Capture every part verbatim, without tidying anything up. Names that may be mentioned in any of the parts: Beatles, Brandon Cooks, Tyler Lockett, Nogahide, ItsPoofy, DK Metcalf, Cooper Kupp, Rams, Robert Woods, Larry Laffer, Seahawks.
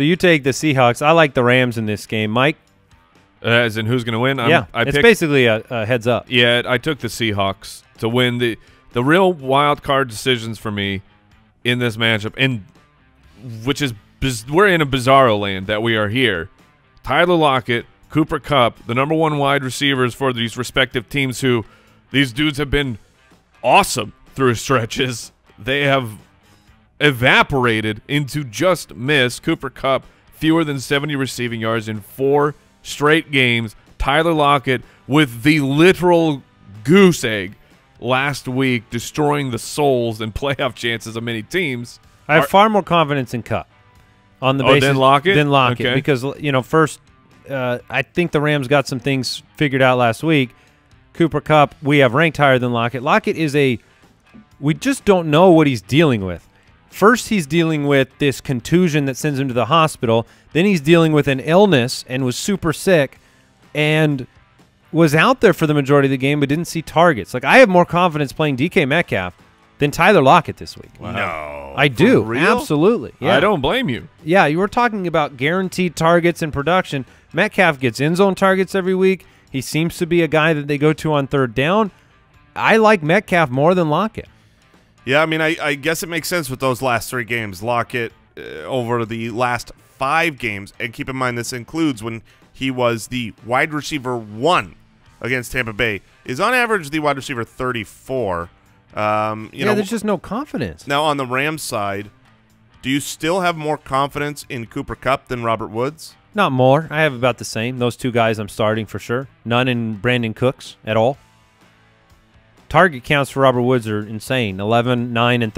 So you take the Seahawks. I like the Rams in this game. Mike? Uh, as in who's going to win? I'm, yeah, I it's picked, basically a, a heads up. Yeah, I took the Seahawks to win. The the real wild card decisions for me in this matchup, and which is we're in a bizarro land that we are here. Tyler Lockett, Cooper Kupp, the number one wide receivers for these respective teams, who these dudes have been awesome through stretches. They have evaporated into just miss. Cooper Kupp, fewer than seventy receiving yards in four straight games. Tyler Lockett with the literal goose egg last week, destroying the souls and playoff chances of many teams. I have Are far more confidence in Kupp on the oh, basis than Lockett. Than Lockett okay. Because, you know, first, uh, I think the Rams got some things figured out last week. Cooper Kupp, we have ranked higher than Lockett. Lockett is a – we just don't know what he's dealing with. First, he's dealing with this contusion that sends him to the hospital. Then he's dealing with an illness and was super sick and was out there for the majority of the game but didn't see targets. Like, I have more confidence playing D K Metcalf than Tyler Lockett this week. Wow. No. I do. For real? Absolutely. Yeah. I don't blame you. Yeah, you were talking about guaranteed targets and production. Metcalf gets end zone targets every week. He seems to be a guy that they go to on third down. I like Metcalf more than Lockett. Yeah, I mean, I, I guess it makes sense with those last three games. Lockett uh, over the last five games, and keep in mind this includes when he was the wide receiver one against Tampa Bay, is on average the wide receiver thirty-four. Um, you yeah, know, there's just no confidence. Now, on the Rams side, do you still have more confidence in Cooper Kupp than Robert Woods? Not more. I have about the same. Those two guys I'm starting for sure. None in Brandon Cooks at all. Target counts for Robert Woods are insane. eleven, nine, and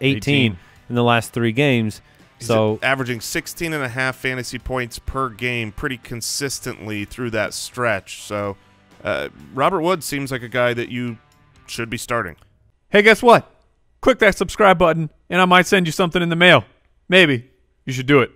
eighteen in the last three games. He's so averaging sixteen and a half fantasy points per game pretty consistently through that stretch. So uh, Robert Woods seems like a guy that you should be starting. Hey, guess what? Click that subscribe button, and I might send you something in the mail. Maybe. You should do it.